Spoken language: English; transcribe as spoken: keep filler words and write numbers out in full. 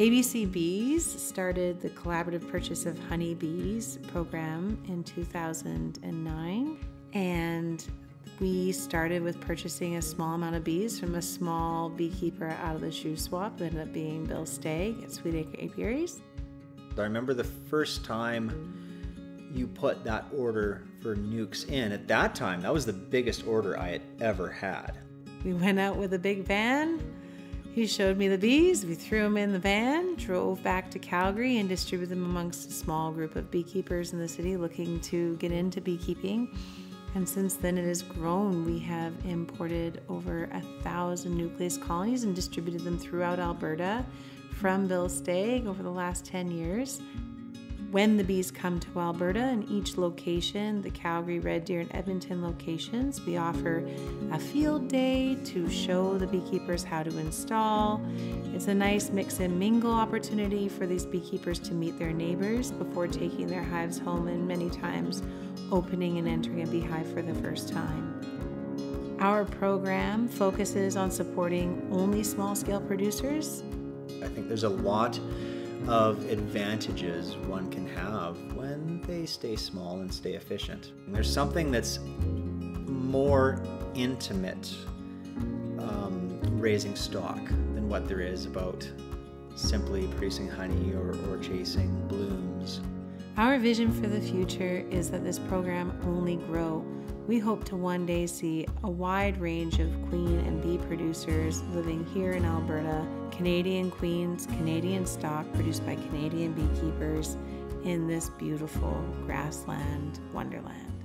A B C Bees started the collaborative purchase of Honey Bees program in two thousand nine, and we started with purchasing a small amount of bees from a small beekeeper out of the shoe swap, who ended up being Bill Stagg at Sweetacre Apiaries. I remember the first time you put that order for nukes in. At that time, that was the biggest order I had ever had. We went out with a big van. He showed me the bees. We threw them in the van, drove back to Calgary, and distributed them amongst a small group of beekeepers in the city looking to get into beekeeping. And since then, it has grown. We have imported over a thousand nucleus colonies and distributed them throughout Alberta from Bill Stagg over the last ten years. When the bees come to Alberta, in each location, the Calgary, Red Deer, and Edmonton locations, we offer a field day to show the beekeepers how to install. It's a nice mix and mingle opportunity for these beekeepers to meet their neighbors before taking their hives home and many times opening and entering a beehive for the first time. Our program focuses on supporting only small-scale producers. I think there's a lot of advantages one can have when they stay small and stay efficient. And there's something that's more intimate um, raising stock than what there is about simply producing honey or, or chasing blooms. Our vision for the future is that this program only grow. We hope to one day see a wide range of queen and bee producers living here in Alberta, Canadian queens, Canadian stock produced by Canadian beekeepers in this beautiful grassland wonderland.